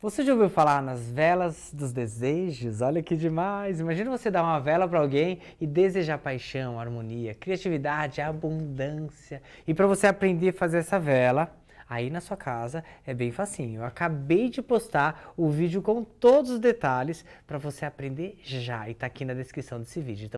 Você já ouviu falar nas velas dos desejos? Olha que demais! Imagina você dar uma vela para alguém e desejar paixão, harmonia, criatividade, abundância. E para você aprender a fazer essa vela, aí na sua casa, é bem facinho. Eu acabei de postar o vídeo com todos os detalhes para você aprender já e tá aqui na descrição desse vídeo. Então,